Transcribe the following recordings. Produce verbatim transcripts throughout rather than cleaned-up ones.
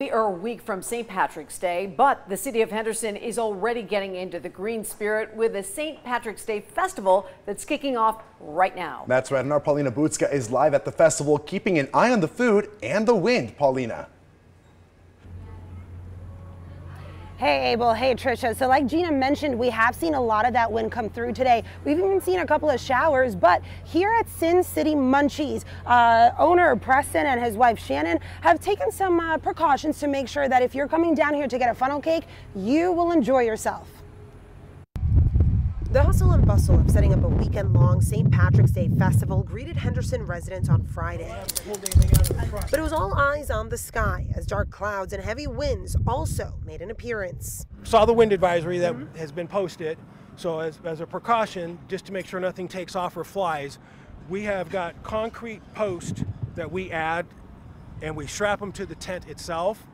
We are a week from Saint Patrick's Day, but the city of Henderson is already getting into the green spirit with a Saint Patrick's Day festival that's kicking off right now. That's right, and our Paulina Bucka is live at the festival, keeping an eye on the food and the wind. Paulina. Hey Abel, hey Trisha. So like Gina mentioned, we have seen a lot of that wind come through today. We've even seen a couple of showers, but here at Sin City Munchies, uh, owner Preston and his wife Shannon have taken some uh, precautions to make sure that if you're coming down here to get a funnel cake, you will enjoy yourself. The hustle and bustle of setting up a weekend-long Saint Patrick's Day festival greeted Henderson residents on Friday. But it was all eyes on the sky as dark clouds and heavy winds also made an appearance. Saw the wind advisory that mm-hmm. has been posted, so as, as a precaution, just to make sure nothing takes off or flies, we have got concrete posts that we add and we strap them to the tent itself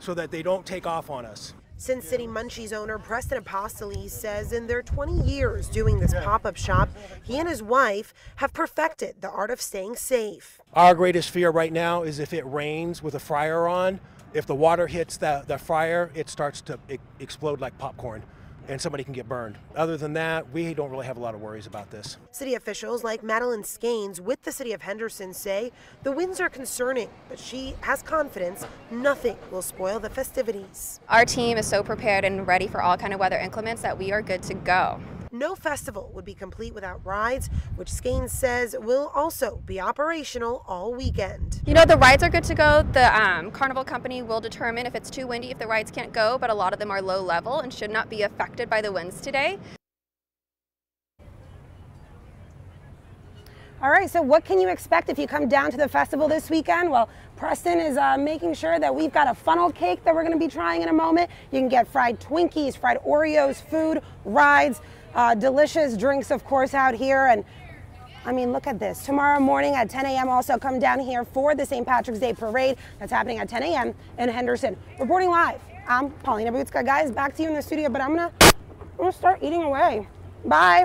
so that they don't take off on us. Sin City Munchies owner Preston Apostolis says in their twenty years doing this pop-up shop, he and his wife have perfected the art of staying safe. Our greatest fear right now is if it rains with a fryer on, if the water hits the, the fryer, it starts to e- explode like popcorn and somebody can get burned. Other than that, we don't really have a lot of worries about this. City officials like Madeline Scanes with the city of Henderson say the winds are concerning, but she has confidence nothing will spoil the festivities. Our team is so prepared and ready for all kind of weather inclements that we are good to go. No festival would be complete without rides, which Skenes says will also be operational all weekend. You know, the rides are good to go. The um, carnival company will determine if it's too windy, if the rides can't go, but a lot of them are low level and should not be affected by the winds today. All right, so what can you expect if you come down to the festival this weekend? Well, Preston is uh, making sure that we've got a funnel cake that we're going to be trying in a moment. You can get fried Twinkies, fried Oreos, food, rides, uh, delicious drinks, of course, out here. And I mean, look at this. Tomorrow morning at ten A M also come down here for the Saint Patrick's Day Parade. That's happening at ten A M in Henderson. Reporting live, I'm Paulina Bucka. Guys, back to you in the studio, but I'm going to I'm gonna start eating away. Bye.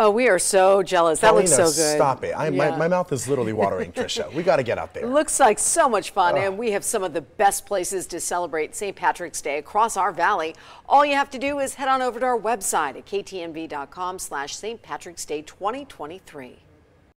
Oh, we are so jealous. Paulina, that looks so good. Stop it. I, yeah. my, my mouth is literally watering, Trisha. We got to get out there. Looks like so much fun, uh, and we have some of the best places to celebrate Saint Patrick's Day across our valley. All you have to do is head on over to our website at k t n v dot com slash Saint Patrick's Day twenty twenty-three.